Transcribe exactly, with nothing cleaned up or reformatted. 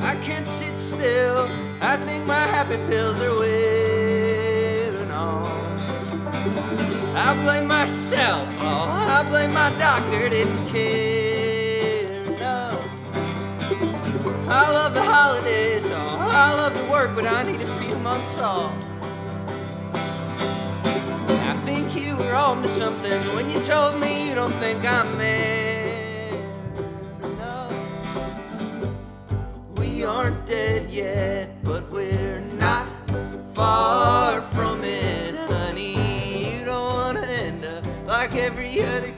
I can't sit still, I think my happy pills are waiting on. I blame myself, oh, I blame my doctor, didn't care enough. I love the holidays, oh, I love to work, but I need a few months off. I think you were on to something when you told me you don't think I'm man enough. We aren't dead yet, but we're not far from it, honey. You don't want to end up like every other